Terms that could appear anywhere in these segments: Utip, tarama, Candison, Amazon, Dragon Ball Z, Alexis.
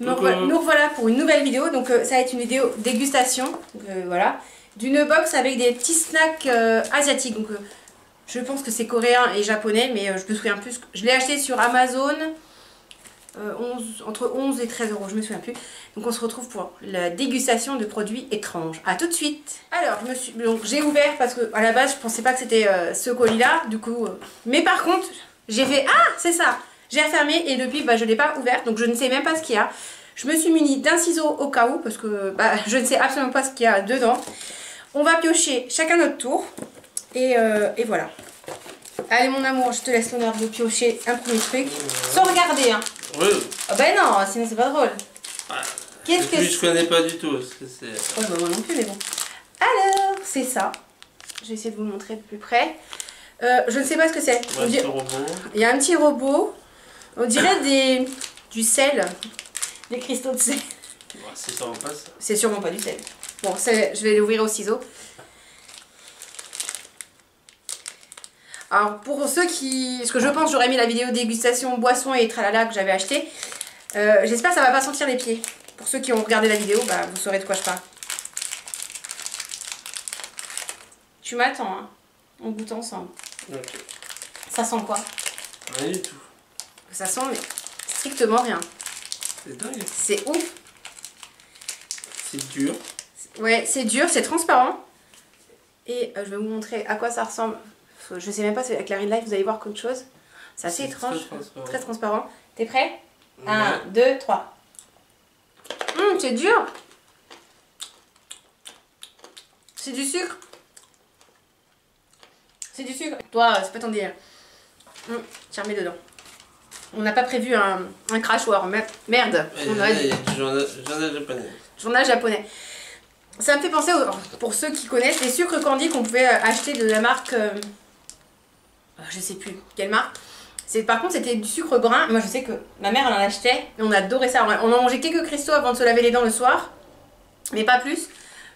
nous, nous revoilà pour une nouvelle vidéo. Donc ça va être une vidéo dégustation, voilà, d'une box avec des petits snacks asiatiques. Donc je pense que c'est coréen et japonais, mais je me souviens plus. Je l'ai acheté sur Amazon entre 11 et 13 euros, je me souviens plus. Donc on se retrouve pour la dégustation de produits étranges. A tout de suite. Alors j'ai ouvert parce que à la base je pensais pas que c'était ce colis là, du coup. Mais par contre j'ai fait ah c'est ça. J'ai refermé et depuis bah, je ne l'ai pas ouvert, donc je ne sais même pas ce qu'il y a. Je me suis munie d'un ciseau au cas où parce que bah, je ne sais absolument pas ce qu'il y a dedans. On va piocher chacun notre tour et voilà. Allez mon amour, je te laisse l'honneur de piocher un premier truc sans regarder hein. Oui. Ah bah non, sinon c'est pas drôle. Ah, qu'est-ce que je connais pas du tout. Ouais, bah, moi non plus mais bon. Alors c'est ça. Je vais essayer de vous montrer de plus près. Je ne sais pas ce que c'est. Il y a un petit robot. On dirait du sel, des cristaux de sel. Ouais, c'est sûrement pas ça. C'est sûrement pas du sel. Bon, je vais l'ouvrir au ciseau. Alors pour ceux qui... Parce que je pense j'aurais mis la vidéo dégustation, boisson et tralala que j'avais acheté. J'espère que ça va pas sentir les pieds. Pour ceux qui ont regardé la vidéo, bah, vous saurez de quoi je parle. Tu m'attends, hein. On goûte ensemble. Okay. Ça sent quoi? Rien du tout. Ça sent mais strictement rien. C'est dingue. C'est ouf. C'est dur. Ouais, c'est dur, c'est transparent. Et je vais vous montrer à quoi ça ressemble. Je sais même pas, avec la Red Light, vous allez voir quelque chose. C'est assez étrange, très transparent. T'es prêt? 1, 2, 3. C'est dur. C'est du sucre. C'est du sucre. Toi, c'est pas ton délire. Tiens, mets dedans. On n'a pas prévu un crachoir, merde. Journal japonais. Journal japonais. Ça me fait penser, pour ceux qui connaissent, les sucres candy qu'on pouvait acheter de la marque... je sais plus quelle marque. Par contre, c'était du sucre brun. Moi, je sais que ma mère, elle en achetait. Et on adorait ça. On a mangé quelques cristaux avant de se laver les dents le soir. Mais pas plus.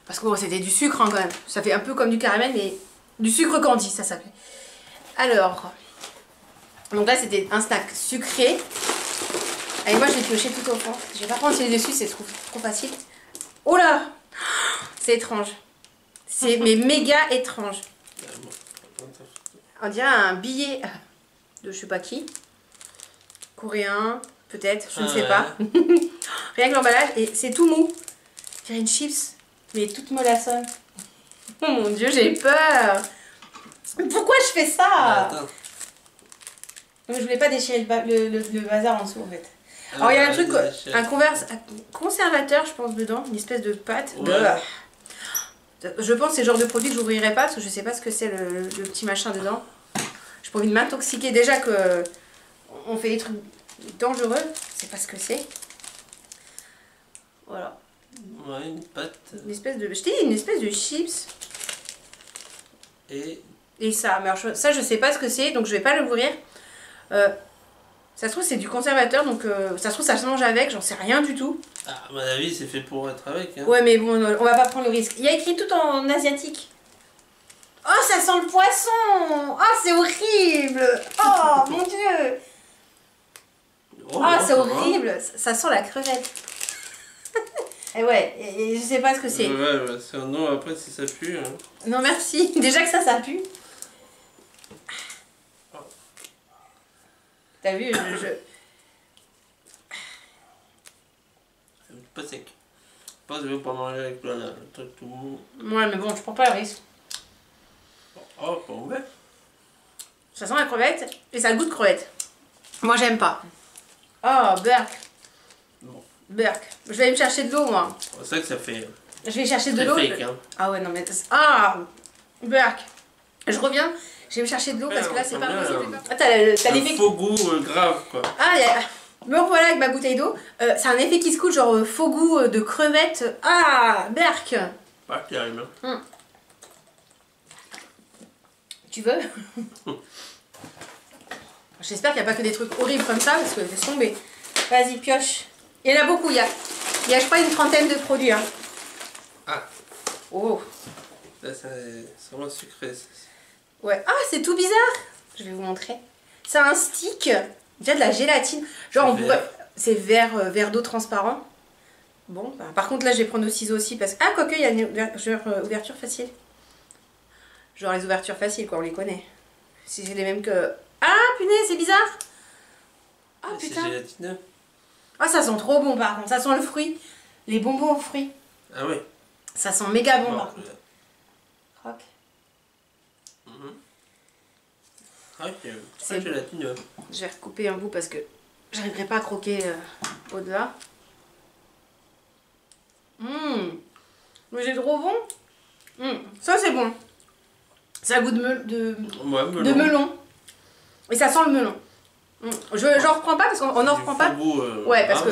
Parce que bon, c'était du sucre hein, quand même. Ça fait un peu comme du caramel, mais du sucre candy, ça s'appelait. Alors... Donc là c'était un snack sucré. Allez moi je vais piocher tout au fond. Je vais pas prendre celui dessus, c'est trop facile. Oh là, c'est étrange. C'est mais méga étrange. On dirait un billet de je sais pas qui. Coréen, peut-être, je ne sais pas. Rien que l'emballage et c'est tout mou. C'est une chips, mais toute mollassonne. Oh mon dieu, j'ai peur. Pourquoi je fais ça? Attends. Je voulais pas déchirer le bazar en dessous en fait. Alors il y a un truc, un conservateur je pense dedans, une espèce de pâte. Ouais. Je pense que c'est le genre de produit que j'ouvrirai pas parce que je sais pas ce que c'est le petit machin dedans. J'ai pas envie de m'intoxiquer déjà que on fait des trucs dangereux, je sais pas ce que c'est. Voilà. Ouais, une pâte. Une espèce de, je t'ai dit, une espèce de chips. Et ça, mais alors, ça je sais pas ce que c'est donc je vais pas l'ouvrir. Ça se trouve c'est du conservateur donc ça se trouve ça se mange avec, j'en sais rien du tout. Ah, à mon avis c'est fait pour être avec hein. Ouais mais bon on va pas prendre le risque. Il y a écrit tout en asiatique. Oh ça sent le poisson. Oh c'est horrible. Oh mon dieu. Oh c'est horrible. Ça sent la crevette. Et ouais et je sais pas ce que c'est. Ouais c'est un nom après si ça pue hein. Non merci. Déjà que ça pue. T'as vu, C'est pas sec. Pas de pas manger avec le truc tout mou. Ouais, mais bon, je prends pas le risque. Oh, pas ouvert. Ça sent la crevette et ça goûte crevette. Moi, j'aime pas. Oh, Burk. Bon. Burk. Je vais aller me chercher de l'eau, moi. C'est ça que ça fait. Je vais chercher de l'eau. Hein. Ah ouais, non, mais. Ah Burk. Je reviens. Je vais me chercher de l'eau parce que là c'est pas possible. Ah, t'as l'effet. Faux goût grave quoi. Ah, me revoilà avec ma bouteille d'eau. C'est un effet qui se coule, genre faux goût de crevette. Ah, berk. Pas terrible. Tu veux? J'espère qu'il n'y a pas que des trucs horribles comme ça parce que je vais tomber. Vas-y, pioche. Il y en a beaucoup, il y a je crois une trentaine de produits. Hein. Ah. Oh. C'est vraiment sucré ça. Ouais, ah c'est tout bizarre. Je vais vous montrer. C'est un stick, il y a de la gélatine. Genre on pourrait, c'est vert d'eau transparent. Bon, bah, par contre là je vais prendre nos ciseaux aussi parce que... Ah, quoique il y a une ouverture facile. Genre les ouvertures faciles quoi, on les connaît. Si c'est les mêmes que... Ah punaise, c'est bizarre. Ah oh, putain. C'est gélatineux. Ah ça sent trop bon par contre, ça sent le fruit. Les bonbons aux fruits. Ah oui. Ça sent méga bon par contre. Croque. Ah oui, c'est gélatineux. Je vais recouper un bout parce que j'arriverai pas à croquer au-delà. Mais c'est trop bon. Ça c'est bon. Ça a goût de melon. Et ça sent le melon. J'en reprends pas parce qu'on en reprend pas. Ouais, parce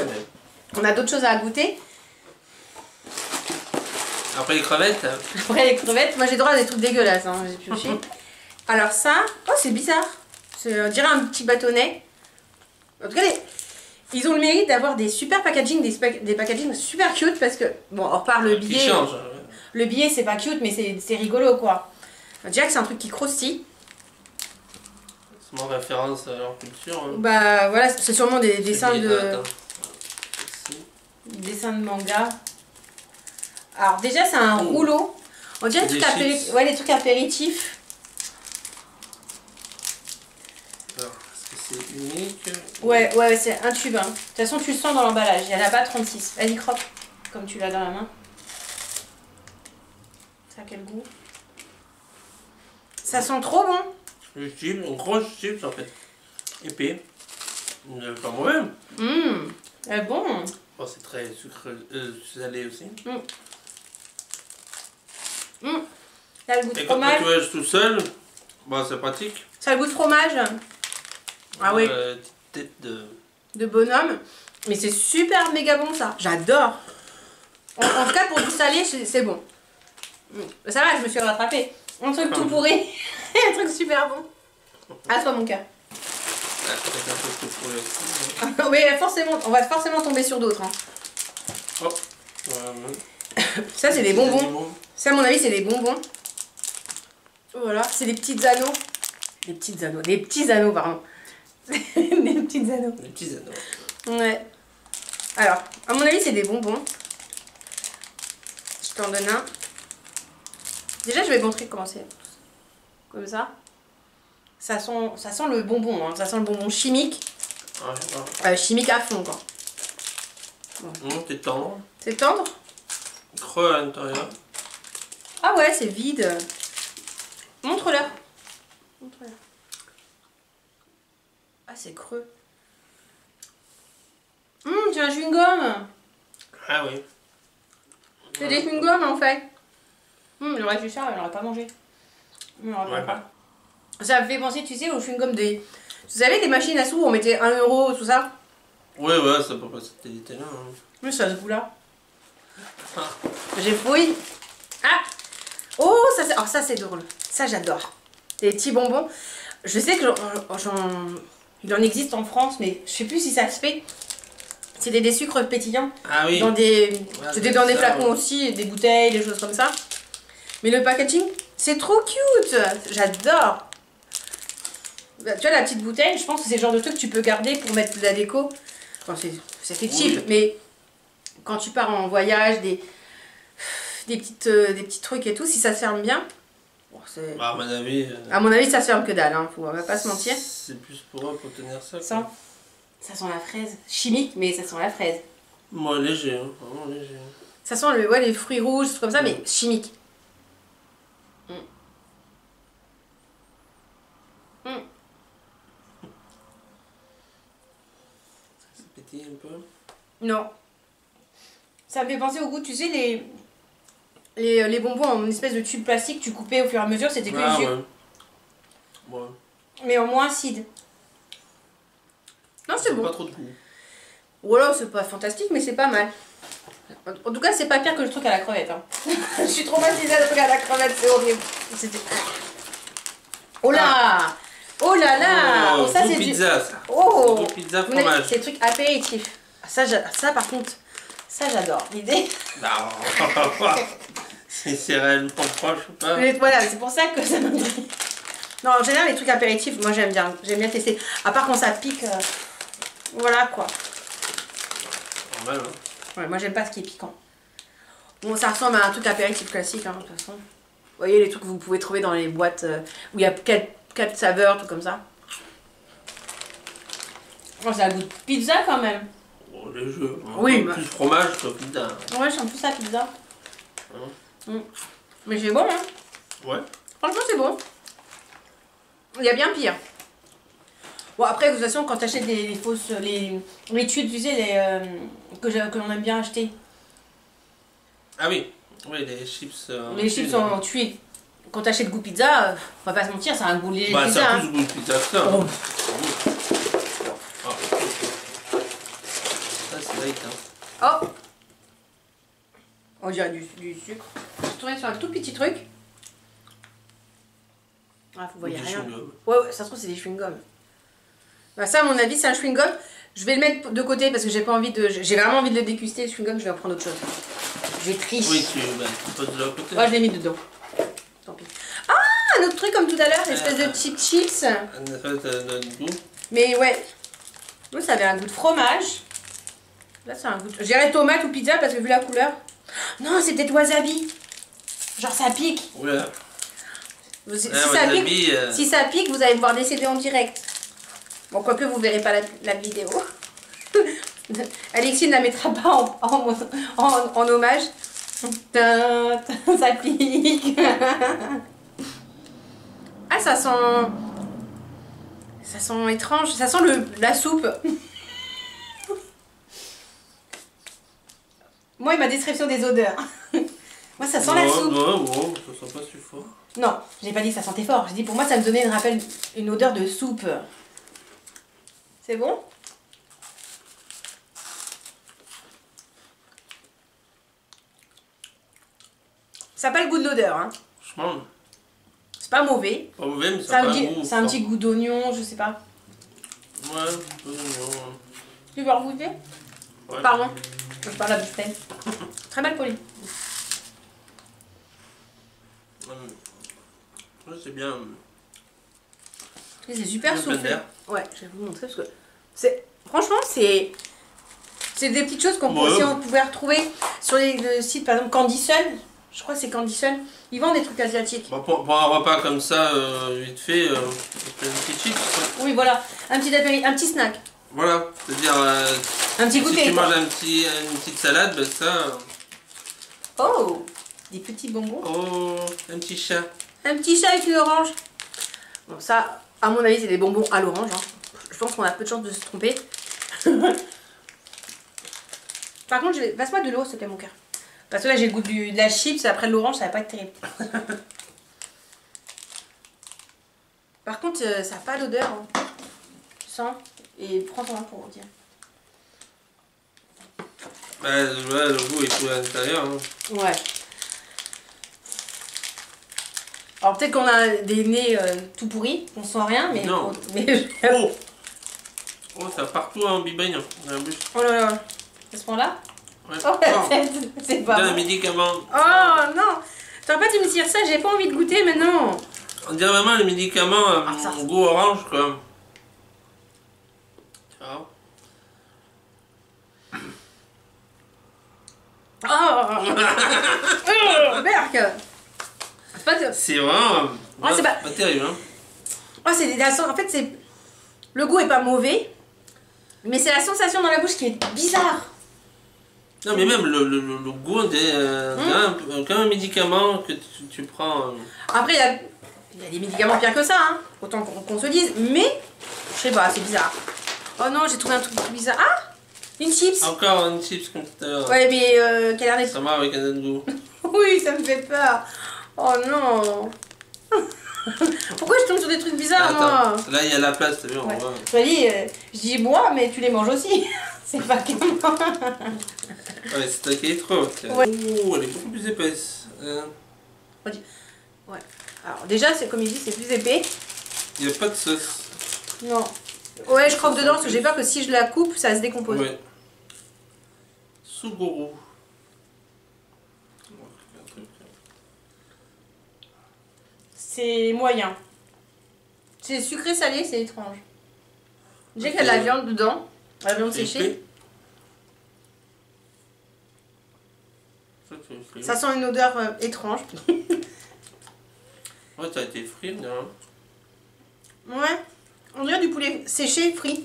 qu'on a d'autres choses à goûter. Après les crevettes. Après les crevettes, moi j'ai droit à des trucs dégueulasses, hein, j'ai pioché. Alors ça, oh c'est bizarre. On dirait un petit bâtonnet. En tout cas, ils ont le mérite d'avoir des super packaging, des packaging super cute parce que, bon, on repart le billet. Le billet c'est pas cute mais c'est rigolo quoi. On dirait que c'est un truc qui croustille. C'est mon référence à leur culture. Hein. Bah voilà, c'est sûrement des dessins de... Dessins de manga. Alors déjà c'est un rouleau. On dirait des trucs, ouais, trucs apéritifs. Alors, est-ce que c'est unique? Ouais, ouais, c'est un tube. Hein. De toute façon tu le sens dans l'emballage, il n'y en a pas 36. Vas-y croque, comme tu l'as dans la main. Ça a quel goût? Ça sent trop bon. Le chips, une grosse chips en fait. Épais. Pas mauvais. Elle est bon. Oh, c'est très sucré, salé aussi. Ça a le goût de fromage. Quand tu manges tout seul, bah, c'est pratique. Ça a le goût de fromage. Ah oui. Petite tête de... bonhomme. Mais c'est super méga bon ça. J'adore. En tout cas, pour tout salé, c'est bon. Ça va, je me suis rattrapée. Un truc tout pourri et un truc super bon. À toi mon cœur. Mais forcément, on va forcément tomber sur d'autres. Hein. Oh. Ça c'est des bonbons. Ça à mon avis c'est des bonbons. Voilà, c'est des petits anneaux. Des petits anneaux pardon. Des petits anneaux. Ouais. Alors, à mon avis c'est des bonbons. Je t'en donne un. Déjà, je vais montrer comment c'est. Comme ça. Ça sent le bonbon, hein. Ça sent le bonbon chimique. Chimique à fond, quoi. Bon. C'est tendre. C'est tendre. Creux à l'intérieur. Ah ouais, c'est vide. Montre-leur. Ah, c'est creux. Tu as un chewing-gum. Ah oui. C'est des chewing-gums, en fait. Il aurait fait ça, elle n'aurait pas mangé. Il n'aurait pas. Ça me fait penser, tu sais, au chewing-gum des... Vous savez, des machines à sous, on mettait 1 €, tout ça. Ouais, ouais, ça peut pas s'étaler là. Hein. Mais ça se goût là. J'ai fouillé. Ah. Oh, ça c'est... Alors ça, c'est drôle. Ça, j'adore. Des petits bonbons. Je sais que il en existe en France, mais je sais plus si ça se fait. C'était des sucres pétillants. Ah oui. Dans des... Ouais, c'était dans des flacons aussi, des bouteilles, des choses comme ça. Mais le packaging, c'est trop cute. J'adore. Bah, tu vois, la petite bouteille, je pense que c'est le genre de truc que tu peux garder pour mettre de la déco. Enfin, c'était cheap, mais quand tu pars en voyage, des petits trucs et tout, si ça se ferme bien... Bon, bah, à mon avis, ça se ferme que dalle, hein. On va pas se mentir. C'est plus pour tenir ça. Ça sent la fraise. Chimique, mais ça sent la fraise. Moi, léger, hein. Vraiment léger. Ça sent les fruits rouges, tout comme ça, mais chimique. Ça pétille un peu? Non. Ça me fait penser au goût, tu sais, les bonbons en espèce de tube plastique, tu coupais au fur et à mesure, c'était que du jus. Ouais. Mais en moins acide. Non, c'est bon. Pas trop de goût. Ou alors c'est pas fantastique, mais c'est pas mal. En tout cas, c'est pas pire que le truc à la crevette. Hein. Je suis traumatisée à le truc à la crevette, c'est horrible. Oh là oh là là. Oh, ça c'est du pizza, ça. Oh, pizza fromage. C'est des trucs apéritifs. Ça par contre, ça j'adore l'idée. Non. C'est réellement proche ou pas. Mais voilà, c'est pour ça que ça me... Non, en général les trucs apéritifs, moi j'aime bien tester. À part quand ça pique, voilà quoi. normal, hein. Ouais, moi j'aime pas ce qui est piquant. Bon, ça ressemble à un truc apéritif classique, hein, de toute façon. Vous voyez les trucs que vous pouvez trouver dans les boîtes où il y a 4 saveurs, tout comme ça. Oh, ça goûte pizza quand même. Oh, les jeux. Oui, bah... plus fromage que pizza. Ouais, je sens plus la pizza. Hein. Mm. Mais c'est bon, hein. Ouais. Franchement, c'est bon. Il y a bien pire. Bon, après, de toute façon, quand t'achètes des fausses. Les chutes, tu sais, les, que l'on aime bien acheter. Ah oui, oui, les chips. Les chips sont en tuiles. Quand t'achètes goût pizza, on va pas se mentir, c'est un goût léger. Bah, c'est plus goût pizza que ça. Oh. Ça, c'est light, hein. Oh! On dirait du sucre. Je suis tournée sur un tout petit truc. Ah, vous voyez rien. Ouais, ouais, ça se trouve, c'est des chewing-gums. Bah, ça, à mon avis, c'est un chewing-gum. Je vais le mettre de côté parce que j'ai pas envie de. J'ai vraiment envie de le déguster, le chewing-gum, je vais en prendre autre chose. J'ai triché. Oui, tu peux de l'autre côté. Moi, je l'ai mis dedans. Tant pis. Ah, un autre truc comme tout à l'heure, espèce de cheap chips. Mais ouais. Moi, ça avait un goût de fromage. Là, c'est un goût de... J'irais tomate ou pizza parce que vu la couleur. Non, c'était wasabi. Genre, ça pique. Oula. Si, ah, si, wasabi, ça pique, si ça pique, vous allez pouvoir décéder en direct. Bon, quoique vous verrez pas la vidéo. Alexis ne la mettra pas en hommage. Ça pique. Ah, ça sent... Ça sent étrange. Ça sent la soupe. Moi, et ma description des odeurs. Moi, ça sent la soupe. Non, ça sent pas si fort. Non, j'ai pas dit que ça sentait fort. J'ai dit pour moi, ça me donnait une odeur de soupe. C'est bon? Ça n'a pas le goût de l'odeur, hein. Franchement. C'est pas mauvais. Pas mauvais, mais ça c'est un petit goût d'oignon, je sais pas. Ouais, un peu d'oignon. Tu veux regoûter? Ouais. Pardon, je parle à bistelle. Très mal poli. Ouais, c'est bien. C'est super soufflé. Ouais, je vais vous montrer parce que c'est... Franchement, c'est... C'est des petites choses qu'on pouvait retrouver sur les sites, par exemple Candison. Je crois que c'est Candison. Ils vendent des trucs asiatiques. Bah pour un repas comme ça, vite fait, une petite chips. Oui, voilà. Un petit snack. Voilà. C'est-à-dire... un petit goûter. Si tu manges une petite salade, ben ça... Oh! Des petits bonbons. Oh! Un petit chat. Un petit chat avec une orange. Bon, ça, à mon avis, c'est des bonbons à l'orange. Hein. Je pense qu'on a peu de chance de se tromper. Par contre, passe-moi de l'eau, s'il te plaît, mon cœur. Parce que là j'ai le goût de la chips, après de l'orange, ça va pas être terrible. Par contre, ça n'a pas d'odeur. Hein. Sans. Et prends ton main pour dire. Bah, le goût est tout à l'intérieur. Hein. Ouais. Alors peut-être qu'on a des nez tout pourris, on sent rien, mais. Non. Oh, oh, ça partout en bibagne. Oh là là. À ce point-là? Ouais. Oh la tête, c'est pas un médicament. Oh non, t'aurais pas dû me dire ça, j'ai pas envie de goûter maintenant. On dirait vraiment le médicament au goût orange quoi. Oh, oh. Berk. C'est vraiment pas terrible hein. Oh, c'est des... En fait c'est... Le goût est pas mauvais. Mais c'est la sensation dans la bouche qui est bizarre. Non mais même le goût des un médicament que tu prends. Après il y a des médicaments pires que ça, hein, autant qu'on se dise, mais je sais pas, c'est bizarre. Oh non, j'ai trouvé un truc bizarre. Ah, une chips. Encore une chips comme tout à l'heure. Ouais mais quelle heure est... Ça marche avec un autre goût. Oui, ça me fait peur. Oh non. Pourquoi je tombe sur des trucs bizarres? Attends, moi là il y a la place, t'as vu, on voit. Je dis moi, mais tu les manges aussi. C'est pas que moi. Ouais, c'est toi qui est trop. Ouais. Oh, elle est beaucoup plus épaisse. Ouais. Alors déjà, comme il dit, c'est plus épais. Il n'y a pas de sauce. Non. Ouais, je croque dedans parce que j'ai peur que si je la coupe, ça se décompose. Ouais. Suguru. C'est moyen. C'est sucré salé, c'est étrange. J'ai qu'il y a de la viande dedans. La viande séchée. Ça sent une odeur étrange. Ouais, ça a été frit, non? Ouais, on dirait du poulet séché, frit.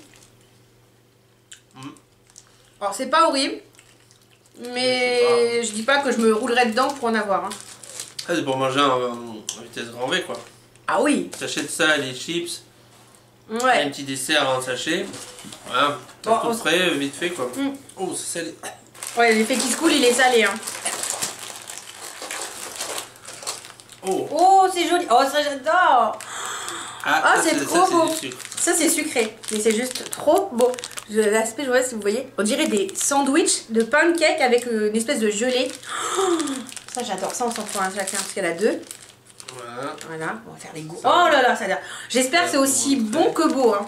Alors, c'est pas horrible, mais je dis pas que je me roulerais dedans pour en avoir. Hein. Ah, c'est pour manger en vitesse grand V, quoi. Ah oui! T'achètes ça, les chips, ouais. Un petit dessert en sachet, voilà, bon, tout frais, vite fait, quoi. Mmh. Oh, c'est salé. Ouais, l'effet qui se coule, il est salé, hein. Oh, oh c'est joli. Oh, ça j'adore. Ah, oh, c'est trop beau. Ça, c'est sucré. Mais c'est juste trop beau. L'aspect, je vois si vous voyez. On dirait des sandwichs de pancake avec une espèce de gelée. Oh, ça, j'adore. Ça, on s'en fout un chacun parce qu'elle a deux. Voilà. Voilà. On va faire les goûts. Oh là là, ça a l'air. J'espère que c'est aussi bon que beau. Hein.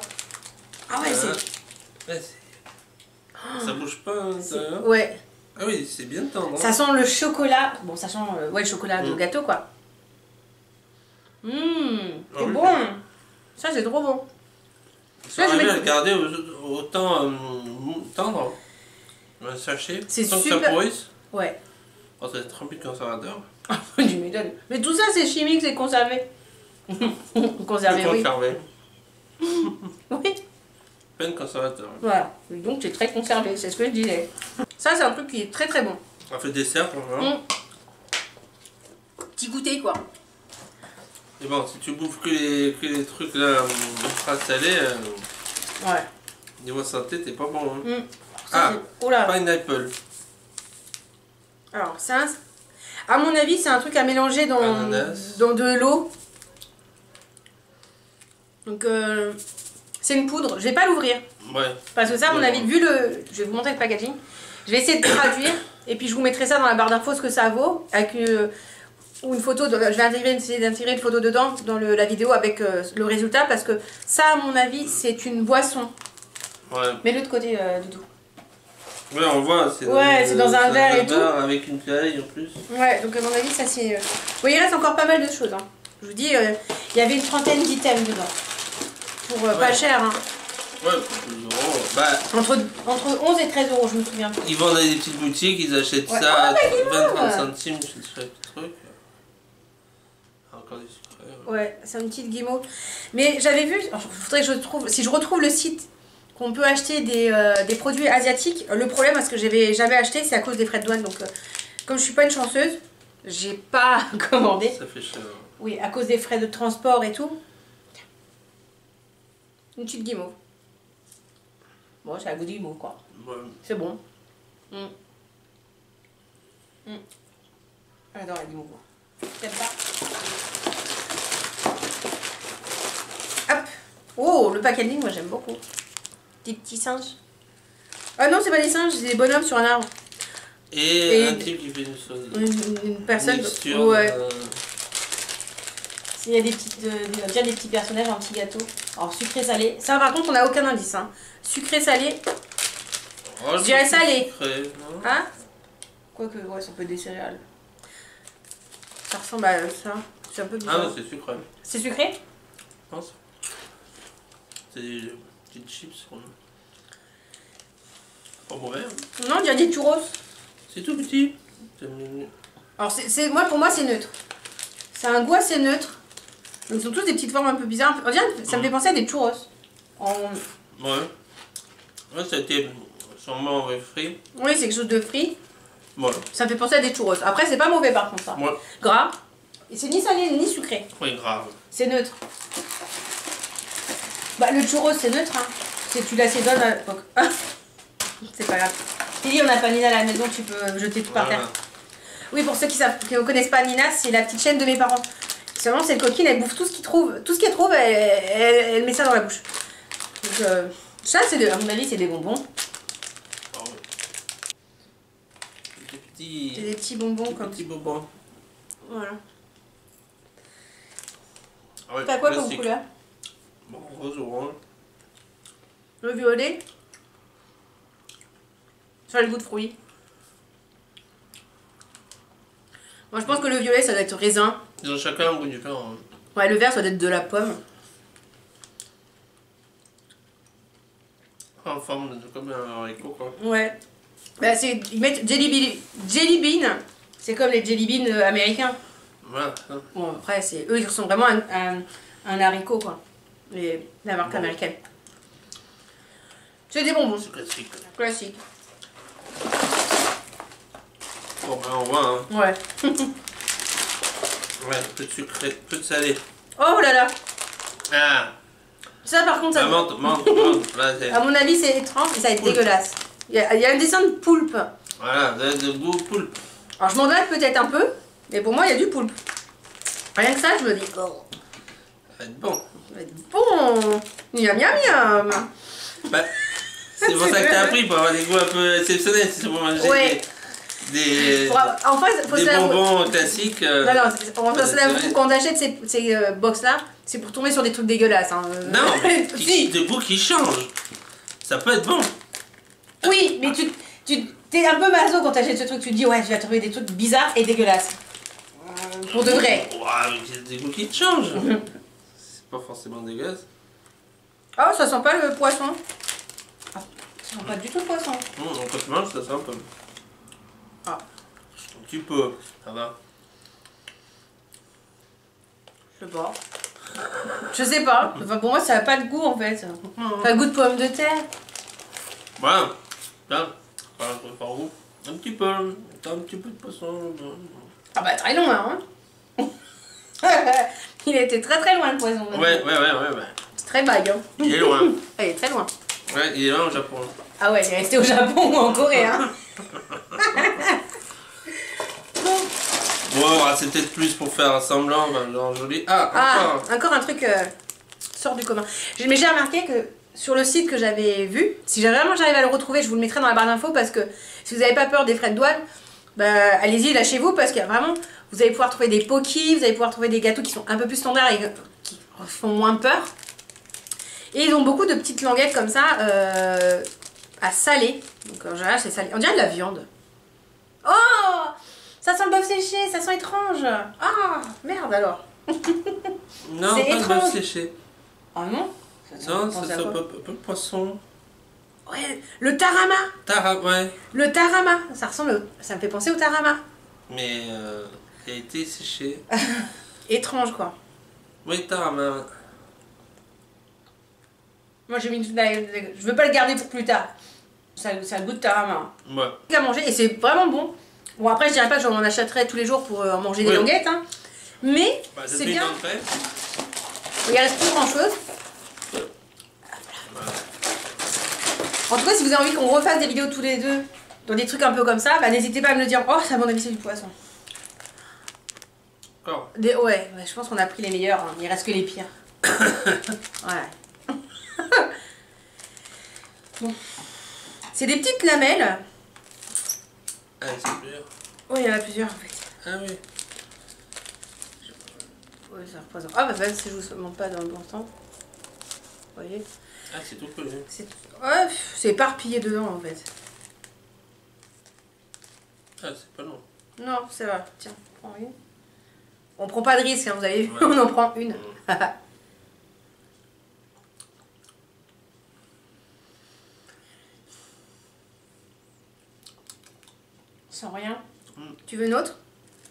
Ah ouais, c'est... Ouais, ça bouge pas, hein, ouais. Ah oui, c'est bien tendre. Hein. Ça sent le chocolat. Bon, ça sent ouais, le chocolat de gâteau, quoi. Mmh, c'est bon. Ça, c'est trop bon. Ça, je vais le garder autant tendre. Un sachet. C'est super. Que ça pourrisse. Ouais. Oh, ça va être rempli de conservateur. Tu m'étonnes. Mais tout ça, c'est chimique, c'est conservé. Conservé, oui. Conservé. Oui. Plein de conservateur. Voilà. Donc, c'est très conservé. C'est ce que je disais. Ça, c'est un truc qui est très très bon. Ça fait dessert, franchement. Petit goûter, quoi. Et bon, si tu bouffes que les trucs là, ultra salés, ouais. Niveau santé, t'es pas bon. Hein. Mmh. Ça, oh là. Pineapple. Alors, ça, à mon avis, c'est un truc à mélanger dans de l'eau. Donc, c'est une poudre. Je vais pas l'ouvrir. Ouais. Parce que ça, à mon avis, vu le. Je vais vous montrer le packaging. Je vais essayer de traduire. Et puis, je vous mettrai ça dans la barre d'infos ce que ça vaut. Avec. Ou une photo, je vais essayer d'intégrer une photo dedans dans la vidéo avec le résultat parce que ça à mon avis c'est une boisson. Ouais. Mets-le de côté Doudou. Ouais on voit, c'est ouais, dans un verre et tout. Avec une feuille en plus. Ouais donc à mon avis ça c'est... Oui il reste encore pas mal de choses. Hein. Je vous dis, il y avait une trentaine d'items dedans. Pour pas cher. Hein. Ouais, bah, entre 11 et 13 euros je me souviens. Ils vendent dans des petites boutiques, ils achètent ça à 20-30 centimes, je sais pas ce truc. Ouais, c'est une petite guimauve. Mais j'avais vu, alors, faudrait que je trouve, si je retrouve le site qu'on peut acheter des produits asiatiques, le problème parce que j'avais jamais acheté, c'est à cause des frais de douane. Donc, comme je suis pas une chanceuse, j'ai pas commandé. Ça fait cher. Oui, à cause des frais de transport et tout. Une petite guimauve. Bon, c'est à goût de guimauve quoi. Ouais. C'est bon. J'adore la guimauve. T'aimes pas? Hop. Oh, le packaging, moi j'aime beaucoup. Des petits singes. Ah non, c'est pas des singes, c'est des bonhommes sur un arbre. Et un type qui fait une chose. Une personne. Ouais. Il y a des petits personnages, un petit gâteau. Alors sucré salé. Ça par contre, on n'a aucun indice. Hein. Sucré salé. Oh, je dirais salé. Sucré, hein? Quoique, ouais, ça peut être des céréales. Ça ressemble à ça, c'est un peu bizarre. Ah, c'est sucré. C'est sucré? Je pense. C'est des petites chips. Pas mauvais. Hein. Non, il y a des churros. C'est tout petit. Alors, moi, pour moi, c'est neutre. C'est un goût assez neutre. Ils sont tous des petites formes un peu bizarres. On dirait, ça me fait penser à des churros. Ouais. Ouais, c'était sûrement frit. Oui, c'est quelque chose de frit. Voilà. Ça fait penser à des churros. Après, c'est pas mauvais par contre. Ça. Ouais. Gras. Et c'est ni salé ni sucré. Oui, grave. C'est neutre. Bah, le churros, c'est neutre. Hein. Si tu l'assaisonnes. À... c'est pas grave. Lily, on a pas Nina à la maison, tu peux jeter tout par terre. Oui, pour ceux qui ne connaissent pas Nina, c'est la petite chaîne de mes parents. Seulement, cette coquine, elle bouffe tout ce qu'elle trouve. Tout ce qu'elle trouve, elle met ça dans la bouche. Donc, ça, c'est à mon avis, c'est des bonbons. Des petits bonbons comme petits bonbons. Voilà. Ah ouais, t'as quoi comme couleur? Bon, rose orange. Le violet. Ça a le goût de fruits. Moi je pense que le violet ça doit être raisin. Ils ont chacun un goût différent. Ouais, le vert ça doit être de la pomme. En forme de comme un haricot quoi. Ouais. Bah, ils mettent Jelly Bean C'est comme les jelly beans américains. Voilà. Bon, après, eux, ils ressemblent vraiment à un haricot, quoi. La marque américaine. C'est des bonbons. C'est classique. Classique. Bon, ben, on voit, hein. Ouais. Ouais, peu de sucré, peu de salé. Oh là là. Ah. Ça, par contre, ça... Ah, menthe. Là, à mon avis, c'est étrange et ça va être dégueulasse. Il y a un dessin de poulpe. Voilà, de beau poulpe. Alors, je m'en bats peut-être un peu, mais pour moi, il y a du poulpe. Rien que ça, je me dis... Oh. Ça va être bon. Ça va être bon. Miam, miam, miam. Bah, c'est pour ça que t'as appris, pour avoir des goûts un peu exceptionnels. C'est pour manger des bonbons classiques. Non, on va se l'avouer, quand on achète ces box-là, c'est pour tomber sur des trucs dégueulasses. Hein. Non, mais des goûts qui changent. Ça peut être bon. Oui, mais t'es un peu maso quand t'achètes ce truc, tu te dis ouais, je vais trouver des trucs bizarres et dégueulasses. Pour de vrai. Waouh, des goûts qui te changent. C'est pas forcément dégueulasse. Ah, oh, ça sent pas le poisson. Ah, ça sent pas du tout le poisson. Non, en fait, ça sent un peu. Ah. Un petit peu, ça va. Je sais pas. Je sais pas. Enfin, pour moi, ça a pas de goût en fait. Pas de goût de pomme de terre. Voilà. Là, un petit peu, t'as un petit peu de poisson. Ah bah très loin, hein. Il était très très loin le poisson. Ouais. C'est très vague, hein. Il est loin. Il est très loin. Ouais, il est loin au Japon. Ah ouais, il est resté au Japon ou en Corée, hein. Bon, c'est peut-être plus pour faire un semblant, genre joli. Encore un truc sort du commun. Mais j'ai remarqué que... Sur le site que j'avais vu, si vraiment j'arrive à le retrouver, je vous le mettrai dans la barre d'infos parce que si vous n'avez pas peur des frais de douane, bah, allez-y, lâchez-vous parce que vraiment, vous allez pouvoir trouver des pokis, vous allez pouvoir trouver des gâteaux qui sont un peu plus standards et qui font moins peur. Et ils ont beaucoup de petites languettes comme ça à saler. Donc en général, c'est salé. On dirait de la viande. Oh, ça sent le bœuf séché, ça sent étrange. Ah, merde alors. Non, pas le bœuf séché. Oh non. Non, c'est un peu poisson. Ouais, le tarama. Ouais. Le tarama, ça ressemble, ça me fait penser au tarama. Mais il a été séché. Étrange quoi. Oui, tarama. Moi j'ai mis une... Je veux pas le garder pour plus tard. Ça goûte tarama. Ouais. À manger et c'est vraiment bon. Bon après je dirais pas que j'en achèterai tous les jours pour en manger des languettes. Hein. Mais bah, c'est bien. Il ne reste plus grand chose. En tout cas, si vous avez envie qu'on refasse des vidéos tous les deux dans des trucs un peu comme ça, bah, n'hésitez pas à me le dire. Oh, ça, à mon avis, c'est du poisson. Oh. Ouais, je pense qu'on a pris les meilleurs. Hein. Il reste que les pires. Ouais. Bon. C'est des petites lamelles. Ah, c'est plusieurs. Oui, il y en a plusieurs en fait. Ah oui. Oui, ça représente. Ah, bah, si je vous montre pas dans le bon temps. Vous voyez? Ah, c'est tout collé. Ouais, c'est éparpillé dedans en fait. Ah, c'est pas long. Non, ça va. Tiens, prends une. On prend pas de risque, hein, vous avez vu, ouais. On en prend une. Sans rien. Tu veux une autre?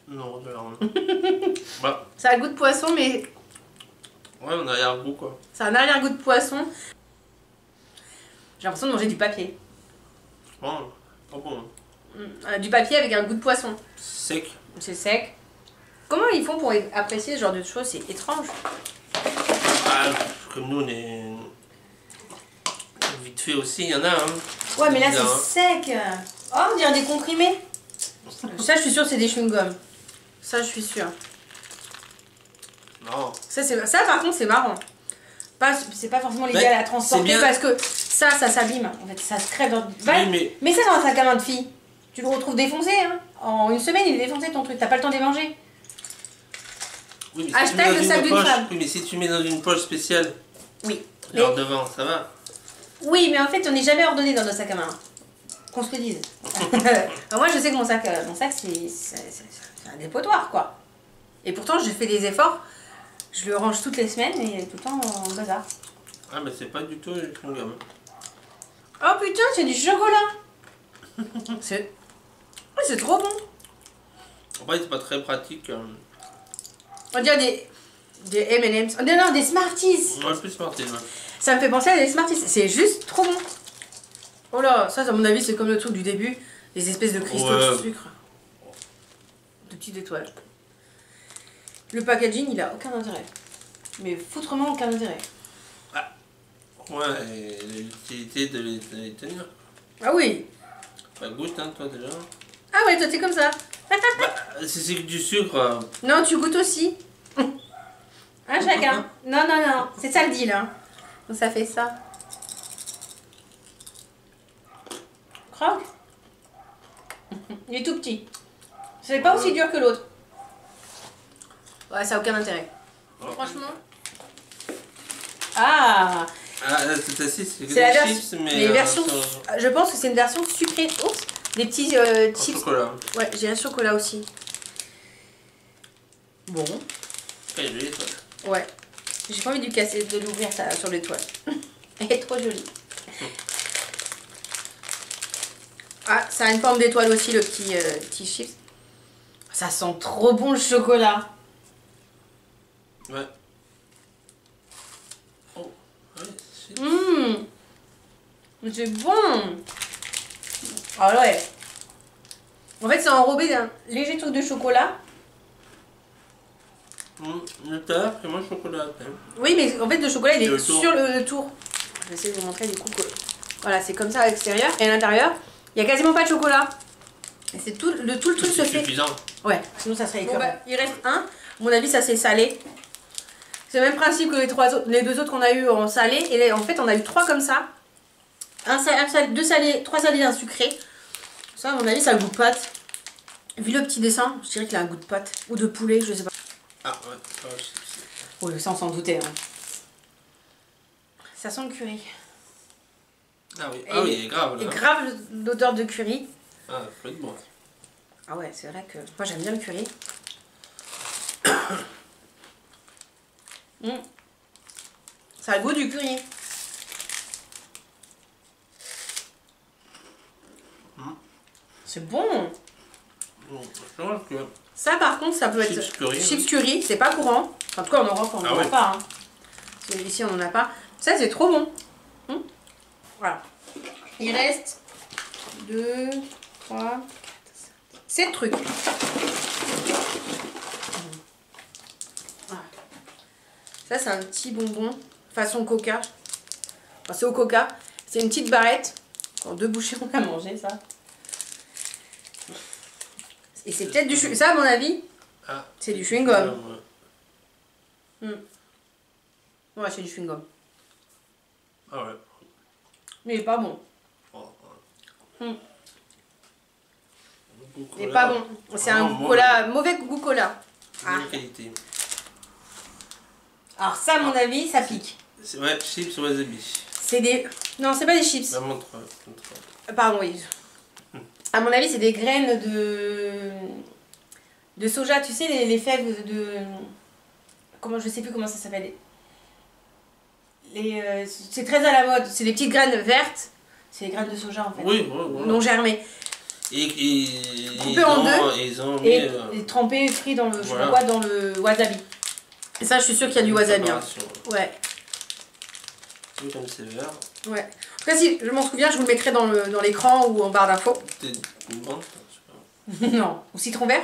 Non, de la rien. Bah. Ça a le goût de poisson, mais. Ouais, on a arrière-goût quoi. Ça a un arrière-goût de poisson. J'ai l'impression de manger du papier. Oh, pas bon. Du papier avec un goût de poisson. Sec. C'est sec. Comment ils font pour apprécier ce genre de choses? C'est étrange. Ah, comme nous, on est vite fait aussi, il y en a. Hein. Ouais, mais là, c'est sec. Oh, on dirait des comprimés. Ça, je suis sûre, c'est des chewing-gums. Ça, je suis sûre. Non. Ça, par contre, c'est marrant. C'est pas forcément l'idéal à transporter parce que ça s'abîme, en fait, ça se crève dans... Oui, mais ça dans un sac à main de fille, tu le retrouves défoncé, hein. En une semaine il est défoncé ton truc, t'as pas le temps de les manger. Oui, mais hashtag le sac d'une femme. Oui mais si tu mets dans une poche spéciale, oui. Genre mais... devant, ça va. Oui mais en fait on n'est jamais ordonné dans nos sacs à main, qu'on se le dise. Moi je sais que mon sac c'est un dépotoir quoi. Et pourtant je fais des efforts. Je le range toutes les semaines et il est tout le temps en bazar. Ah mais c'est pas du tout du chewing-gum. Oh putain, c'est du chocolat. C'est... Oui, c'est trop bon. En fait, c'est pas très pratique. On dirait des M&M's. Non, non, des Smarties. Ouais, plus Smarties. Ouais. Ça me fait penser à des Smarties. C'est juste trop bon. Oh là, ça, à mon avis, c'est comme le truc du début. Des espèces de cristaux de sucre. De petites étoiles. Le packaging, il a aucun intérêt. Mais foutrement aucun intérêt. Ah. Ouais, l'utilité de les tenir. Ah oui. Ça goûte, hein, toi, déjà. Ah ouais, toi, t'es comme ça. Bah, c'est du sucre. Non, tu goûtes aussi. Hein, chacun. Non, non, non. C'est ça le deal, hein. Donc, ça fait ça. Croque. Il est tout petit. C'est pas aussi dur que l'autre. Ouais, ça n'a aucun intérêt. Oh. Franchement. Ah, ah c'est la version. Les versions. Je pense que c'est une version sucrée. Oups. Des petits chips. Chocolat. Ouais, j'ai un chocolat aussi. Bon. Très jolie étoile. Ouais. J'ai pas envie de casser, de l'ouvrir sur l'étoile. Elle est trop jolie. Ah, ça a une forme d'étoile aussi, le petit chips. Ça sent trop bon le chocolat. Ouais. Oh, ouais, c'est bon. Ah ouais. En fait, c'est enrobé d'un léger truc de chocolat. Le tas, c'est moins chocolat. Oui, mais en fait, le chocolat, il est sur le tour. Je vais essayer de vous montrer du coup que... Voilà, c'est comme ça à l'extérieur. Et à l'intérieur, il n'y a quasiment pas de chocolat. Et c'est tout le truc se fait. C'est suffisant. Ouais, sinon ça serait écœurant. Bon, bah, il reste un. À mon avis, ça c'est salé. C'est le même principe que les deux autres qu'on a eu en salé. Et en fait, on a eu trois comme ça. Deux salés, trois salés, un sucré. Ça, à mon avis, ça a le goût de pâte. Vu le petit dessin, je dirais qu'il a un goût de pâte. Ou de poulet, je sais pas. Ah ouais, ça oh, ça on s'en doutait. Hein. Ça sent le curry. Ah oui, ah oui, grave. Là. Grave l'odeur de curry. Ah, bon. Ah ouais, c'est vrai que moi j'aime bien le curry. Ça a le goût du curry. C'est bon. Ça par contre, ça peut être chips curry. Chips curry, c'est pas courant. Enfin, en tout cas, en Europe, on n'en a pas. Hein. Ici, on n'en a pas. Ça, c'est trop bon. Voilà. Il reste 2, 3, 4, 5, 7 trucs. Ça, c'est un petit bonbon façon coca. Enfin, c'est au coca. C'est une petite barrette. En deux bouchées, on a mangé ça. Et c'est peut-être du chewing-gum. Ça, à mon avis, c'est du chewing-gum. Ouais, c'est du chewing-gum. Ah ouais. Mais il est pas bon. Il est pas bon. C'est un goût cola, mauvais goût cola. Qualité. Alors ça, à mon avis, ça pique. C'est vrai, chips wasabi. C'est des... Non, c'est pas des chips. La montre. Pardon, oui. À mon avis, c'est des graines de soja. Tu sais, les fèves de... Comment, je sais plus comment ça s'appelle. C'est très à la mode, c'est des petites graines vertes, c'est des graines de soja en fait, oui, voilà. Non germées. Et coupées en deux et trempées, frites dans le, voilà. Je crois, dans le wasabi. Et ça, je suis sûre qu'il y a du wasabi. Hein. Ouais. Tout comme c'est vert. Ouais. En tout cas, si je m'en souviens, je vous le mettrai dans l'écran ou en barre d'infos. Non. Ou citron vert?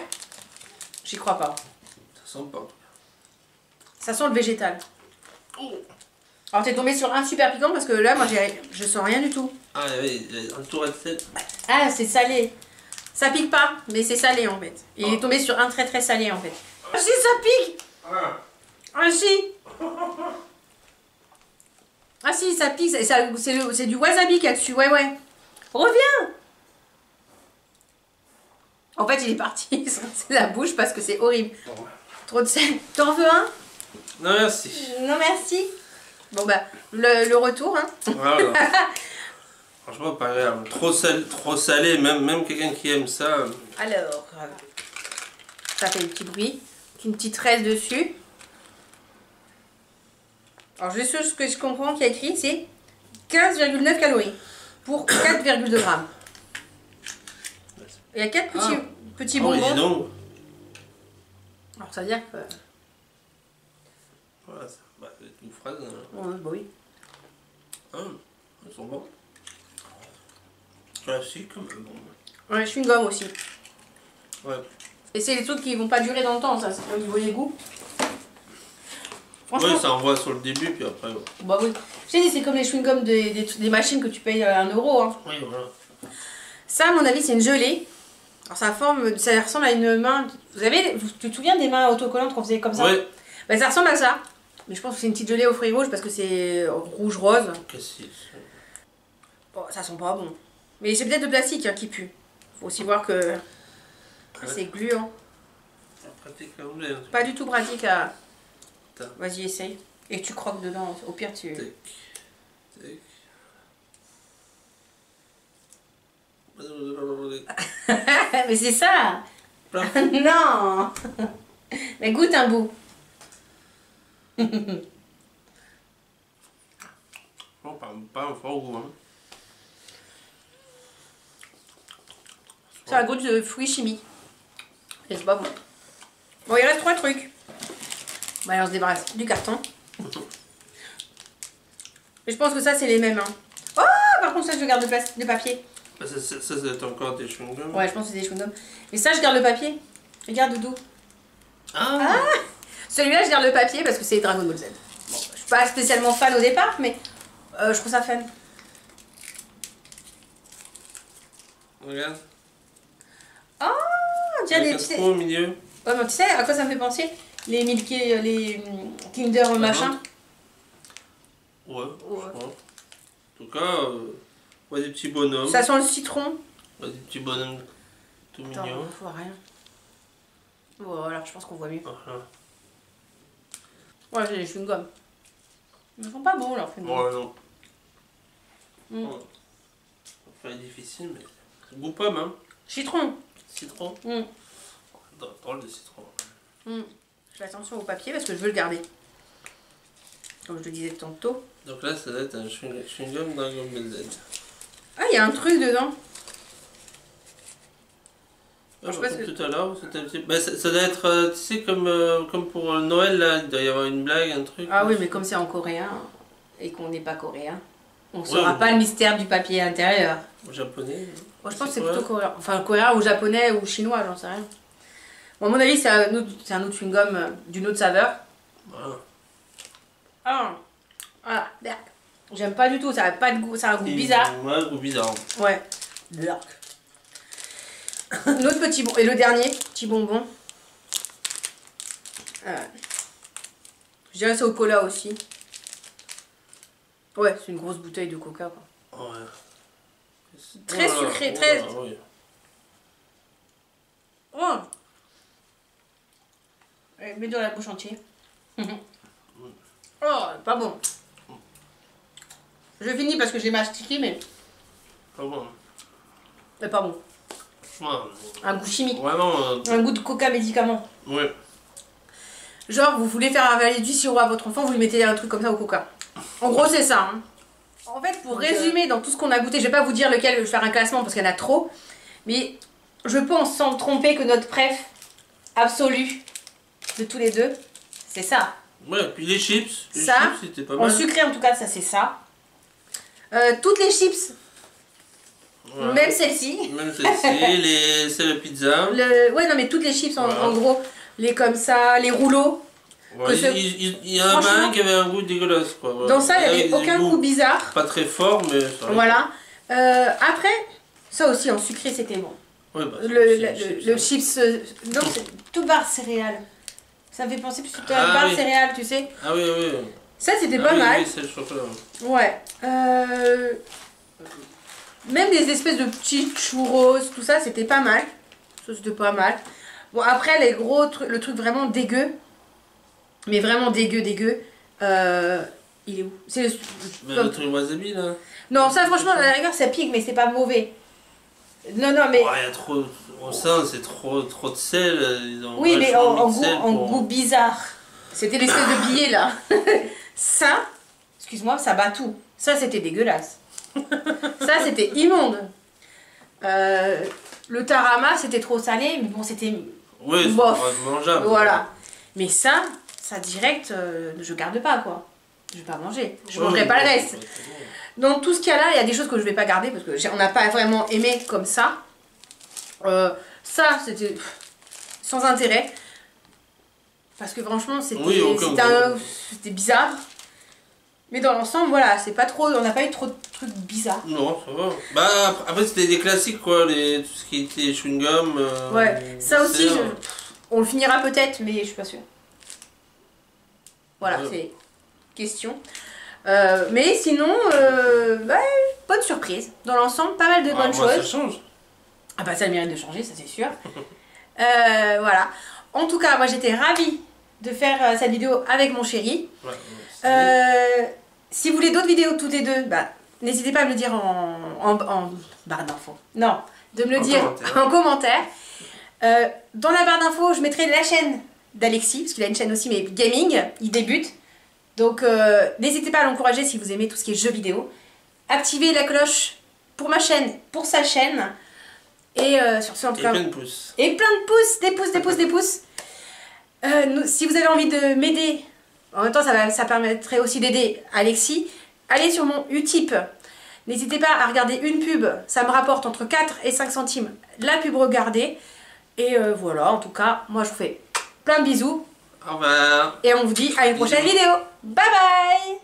J'y crois pas. Ça sent pas. Ça sent le végétal. Oh. Alors t'es tombé sur un super piquant parce que là moi je sens rien du tout. Ah oui, un tour de sel. Ah c'est salé. Ça pique pas, mais c'est salé en fait. Il est tombé sur un très très salé en fait. Ah si ça pique. Ah si. Ah si ça pique, c'est du wasabi qu'il y a dessus, ouais ouais. Reviens. En fait il est parti, c'est la bouche parce que c'est horrible. Trop de sel. T'en veux un? Non merci. Non merci. Bon bah, le retour, hein. Voilà. Franchement, pas agréable. Trop salé, même quelqu'un qui aime ça. Alors, ça fait un petit bruit, une petite tresse dessus. Alors, je sais ce que je comprends qu'il y a écrit, c'est 15,9 calories pour 4,2 grammes. Il y a 4 petits bonbons. Alors ça veut dire que... Voilà, ça va être une phrase. Ouais, bah oui. Elles sont bonnes. Classique, mais bon. Ouais, je suis une gomme aussi. Ouais. Et c'est les trucs qui vont pas durer dans le temps, ça, au niveau des goûts. Ouais, ça envoie sur le début, puis après. Ouais. Bah oui. Je t'ai dit, c'est comme les chewing-gums des machines que tu payes 1 €. Hein. Oui, voilà. Ça, à mon avis, c'est une gelée. Alors, sa forme, ça ressemble à une main. Vous avez, tu te souviens des mains autocollantes qu'on faisait comme ça? Ouais. Bah, ça ressemble à ça. Mais je pense que c'est une petite gelée aux fruits rouges parce que c'est rouge-rose. Qu'est-ce que c'est? Bon, ça sent pas bon. Mais c'est peut-être le plastique hein, qui pue. Faut aussi voir que c'est gluant. Pas du tout pratique à. Vas-y, essaye. Et tu croques dedans. Au pire, tu. Tic. Tic. Mais c'est ça. Non. Mais goûte un bout. Oh, pas un fort goût. Hein. Ça a un goût de fruits chimiques. Et c'est pas bon. Bon, il reste 3 trucs. Bah alors on se débarrasse du carton. Mais je pense que ça c'est les mêmes. Hein. Oh par contre ça je garde le papier. Ça c'est encore des chewing-gums. Ouais je pense que c'est des chewing-gums. Mais ça je garde le papier. Regarde Doudou. Ah. Celui-là je garde le papier parce que c'est Dragon Ball Z. Bon, je suis pas spécialement fan au départ mais je trouve ça fun. Regarde. Oh tiens les petits. Au milieu. Ouais mais tu sais à quoi ça me fait penser? Les Milky, les Kinder machin. Ouais, je crois. En tout cas, ouais, des petits bonhommes. Ça sent le citron. Ouais, des petits bonhommes tout mignons. Attends, on voit rien. Voilà, je pense qu'on voit mieux. Ouais, j'ai des chewing-gums. Ils ne sont pas bons, là, finalement. Ouais, non. Ouais. Enfin, difficile, mais... C'est goût pomme, hein. Citron. Citron. Drôle de citron. Je fais attention au papier parce que je veux le garder. Comme je le disais tantôt. Donc là, ça doit être un chewing-gum d'un Dragon Ball Z. Ah, il y a un truc dedans. Ah, je sais que... Tout à l'heure, petit... bah, ça doit être, tu sais, comme pour Noël, là, il doit y avoir une blague, un truc. Ah oui, mais comme c'est en coréen et qu'on n'est pas coréen, on ne saura pas le mystère du papier intérieur. Au japonais. Moi, je pense que c'est plutôt coréen. Enfin, coréen ou japonais ou chinois, j'en sais rien. Bon, à mon avis, c'est un autre chewing-gum d'une autre saveur. Voilà. Ah, voilà. J'aime pas du tout, ça a pas de goût, ça a un goût bizarre. Ouais, un goût bizarre. Ouais. Notre petit bonbon. Et le dernier petit bonbon. Je dirais c'est au cola aussi. Ouais, c'est une grosse bouteille de coca quoi. Ouais. Très sucré, très. Ouais. Oh. Mets dans la bouche entière. Oh, pas bon. Je finis parce que j'ai mastiqué, mais. Pas bon. Mais pas bon. Ouais. Un goût chimique. Vraiment. Un goût de coca médicament. Ouais. Genre, vous voulez faire avaler du sirop à votre enfant, vous lui mettez un truc comme ça au coca. En gros, c'est ça. Hein. En fait, pour résumer dans tout ce qu'on a goûté, je vais pas vous dire lequel, je vais faire un classement parce qu'il y en a trop. Mais je pense sans me tromper que notre préf absolu. De tous les deux, c'est ça. Ouais, puis les chips. Les ça, chips, c'était pas mal. En sucré en tout cas, ça c'est ça. Toutes les chips, ouais. Même celle-ci. Même celle-ci, celle de pizza. Ouais, non mais toutes les chips en, ouais. En gros, les comme ça, les rouleaux. Ouais, il y en a un qui avait un goût dégueulasse quoi. Voilà. Dans ça, il n'y avait aucun goût bizarre. Pas très fort, mais. Ça voilà. Après, ça aussi en sucré, c'était bon. Ouais, bah, le chips, donc c'est tout barre céréales. Ça me fait penser plutôt à une barre céréales, tu sais. Ah oui, oui. Ça, c'était pas mal. Oui, c'est le chocolat. Ouais. Même des espèces de petits churros, tout ça, c'était pas mal. Ça, c'était pas mal. Bon, après, les gros trucs, le truc vraiment dégueu. Mais vraiment dégueu, dégueu. Il est où? C'est le truc wasabi, là. Non, ça, franchement, à la rigueur, ça pique, mais c'est pas mauvais. Non, non, mais. Il y a trop. On sent, c'est trop de sel. Oui, mais en goût bizarre. C'était l'espèce de billet là. Ça, excuse-moi, ça bat tout. Ça, c'était dégueulasse. Ça, c'était immonde. Le tarama, c'était trop salé, mais bon, c'était. Oui, c'est mangeable. Voilà. Mais ça, ça direct, je garde pas quoi. Je vais pas manger, je mangerai pas le reste. Donc tout ce qu'il y a là, il y a des choses que je vais pas garder parce qu'on n'a pas vraiment aimé comme ça. Ça, c'était sans intérêt. Parce que franchement, c'était bizarre. Mais dans l'ensemble, voilà, c'est pas trop, on n'a pas eu trop de trucs bizarres. Non, ça va. Bah, après, c'était des classiques, quoi, les, tout ce qui était chewing-gum. Ouais, ça aussi, on le finira peut-être, mais je suis pas sûre. Voilà, ouais. C'est question. Mais sinon, bah, bonne surprise. Dans l'ensemble, pas mal de bonnes choses. Ça change. Ah bah, ça a le mérite de changer, ça c'est sûr. Voilà. En tout cas, moi j'étais ravie de faire cette vidéo avec mon chéri. Ouais, si vous voulez d'autres vidéos toutes les deux, bah, n'hésitez pas à me le dire en barre d'infos. Non, de me le dire en commentaire. Dans la barre d'infos, je mettrai la chaîne d'Alexis, parce qu'il a une chaîne aussi, mais gaming, il débute. Donc n'hésitez pas à l'encourager si vous aimez tout ce qui est jeux vidéo. Activez la cloche pour ma chaîne, pour sa chaîne. Et sur ce, en tout cas, plein de pouces. Et plein de pouces, des pouces, des pouces, des pouces. Si vous avez envie de m'aider, en même temps ça permettrait aussi d'aider Alexis, allez sur mon Utip. N'hésitez pas à regarder une pub, ça me rapporte entre 4 et 5 centimes la pub regardée. Et voilà, en tout cas, moi je vous fais plein de bisous. Au revoir. Et on vous dit à une prochaine vidéo. Bye bye.